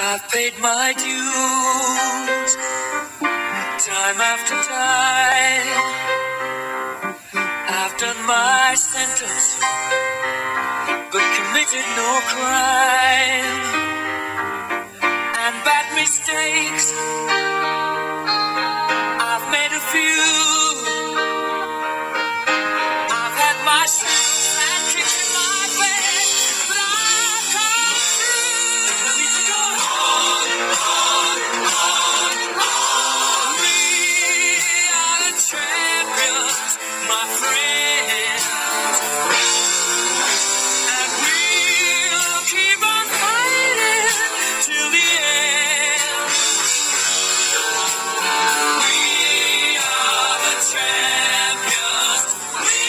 I've paid my dues time after time. I've done my sentence but committed no crime. And bad mistakes I've made a few. I've had my sins and kicked in my bed, but I've come through. I need to go on. We are the champions, my friends, and we'll keep on fighting till the end. We are the champions. We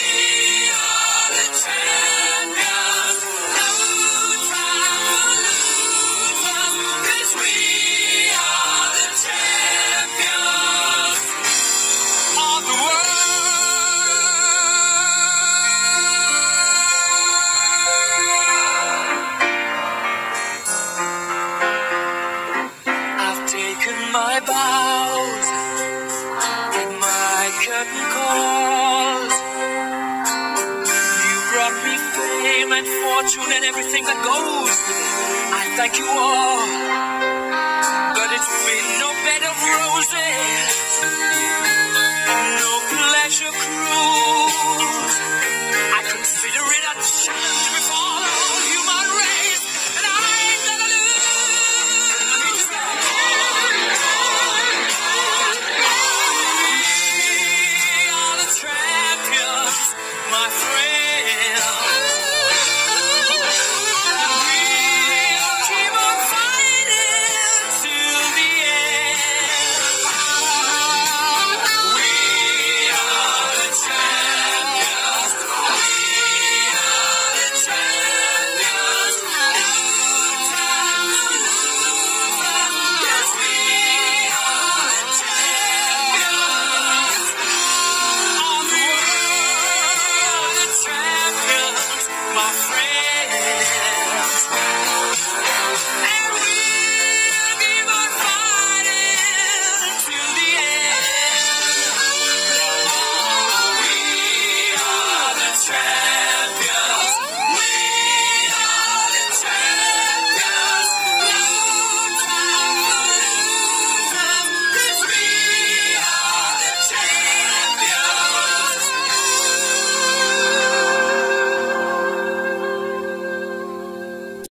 are the champions. No time will lose us, 'cause we are the champions of the world. I've taken my bows and my curtain calls. You brought me fame and fortune and everything that goes with it. I thank you all, but it's been no bed of roses, no pleasure cruise.